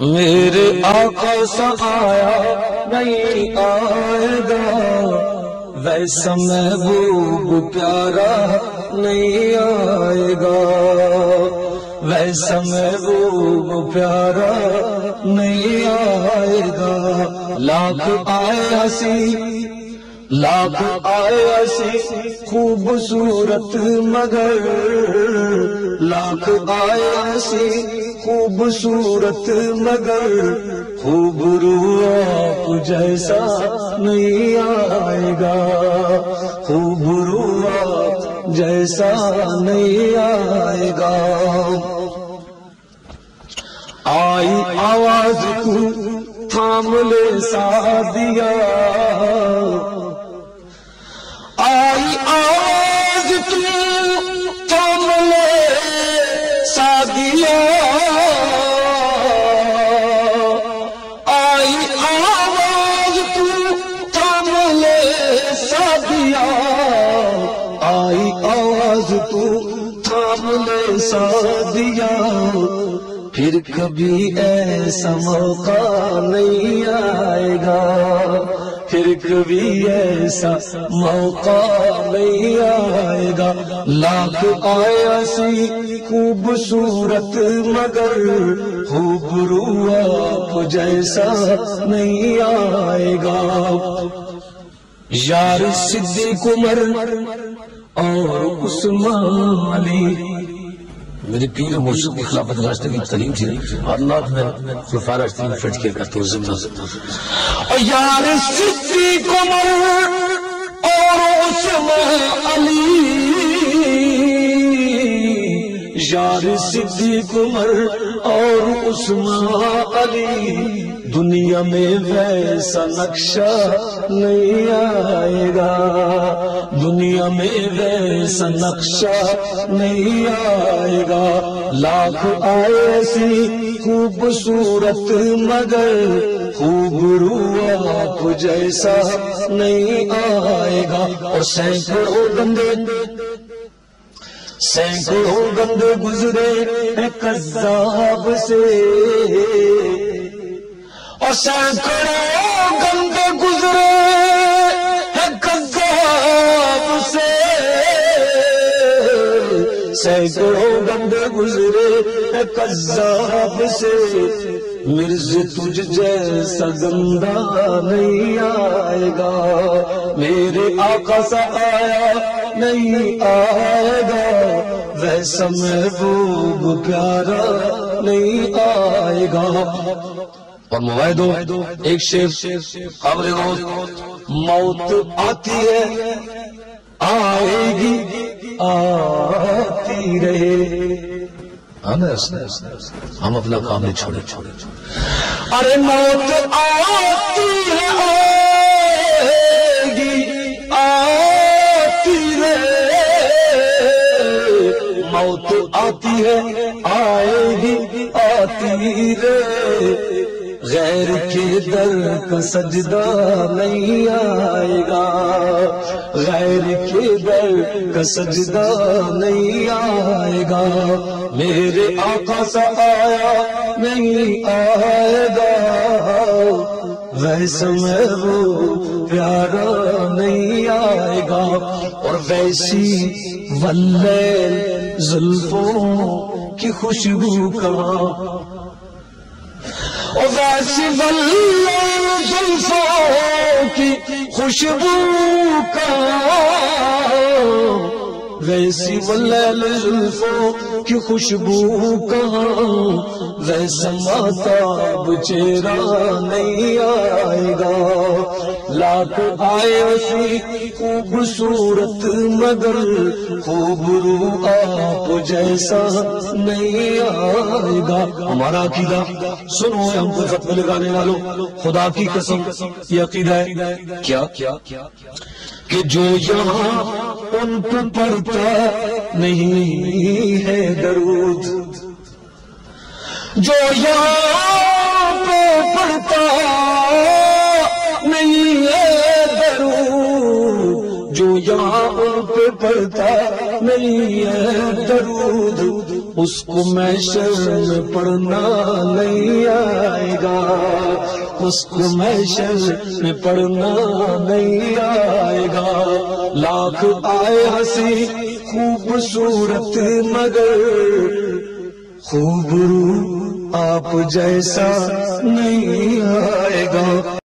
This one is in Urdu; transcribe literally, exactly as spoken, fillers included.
میرے آقا سا آیا نہیں آئے گا، ویسا محبوب پیارا نہیں آئے گا، ویسا محبوب پیارا نہیں آئے گا۔ لاکھ آئے ہنسی لاکھ آئے ایسی خوبصورت مگر، لاکھ آئے ایسی خوبصورت مگر خوبرو آپ جیسا نہیں آئے گا، خوبرو آپ جیسا نہیں آئے گا۔ آئی آواز کو تھام لے سادیا، آئی آواز تو تھام لے سادیا، آئی آواز تو تھام لے سادیا، آئی آواز تو تھام لے سادیا، پھر کبھی ایسا موقع نہیں آئے گا، پھر کبھی ایسا موقع نہیں آئے گا۔ لاکھ آئے ایسی خوبصورت مگر خوبرو آپ جیسا نہیں آئے گا۔ یار صدیق عمر اور عثمان علی میرے پیر مرشد کی خلافت راشدہ کی تعلیم تھی، اور ناتھ میں خلفاء راشدین فٹ کیا کرتے ہو زمدہ زمدہ۔ یار صدیق عمر اور عثمان علی، یار صدیق عمر اور عثمان علی، دنیا میں ویسا نقشہ نہیں آئے گا، دنیا میں ویسا نقشہ نہیں آئے گا۔ لاکھ آئے ایسی خوبصورت مگر خوبرو آپ جیسا نہیں آئے گا۔ اور سینکڑوں بندے سینکڑوں بندے گزرے ہیں کذاب سے، اور سینکڑوں گندے گزرے ہیں کذاب سے، سینکڑوں گندے گزرے ہیں کذاب سے، مرزا تجھ جیسا گندہ نہیں آئے گا، میرے آقا سا آیا نہیں آئے گا، ویسا محبوب پیارا نہیں آئے گا۔ اور موعدوں ایک شیر قبر روز موت آتی ہے آئے گی آتی رہے، ہم اپنا کام نہیں چھوڑے چھوڑے ارے موت آتی ہے آئے گی آتی رہے، موت آتی ہے آئے گی آتی رہے، غیر کے در کا سجدہ نہیں آئے گا، غیر کے در کا سجدہ نہیں آئے گا، میرے آقا سا آیا نہیں آئے گا، ویسا محبوب پیارا نہیں آئے گا۔ اور ویسی واللیل زلفوں کی خوشبو کا، اور ویسی واللیل زلفوں کی خوشبو کا، ویسی واللیل زلفوں کی خوشبو کا، ویسا ماتاب چہرہ نہیں آئے گا۔ لاکھ آئے ایسی خوبصورت مگر خوبرو آپ جیسا نہیں آئے گا۔ ہمارا عقیدہ سنو ہے ہم کو ختم لگانے والوں، خدا کی قسم یہ عقیدہ ہے کیا کہ جو یہاں ان کو پڑھتا نہیں ہے درود، جو یہاں پہ پڑھتا نہیں ہے درود، جو یہاں ان پہ پڑھتا نہیں ہے درود، اس کو محشر میں پڑھنا نہیں آئے उसको महशर में पढ़ना नहीं आएगा। लाख आए हंसी खूबसूरत मगर खूबरू आप जैसा नहीं आएगा।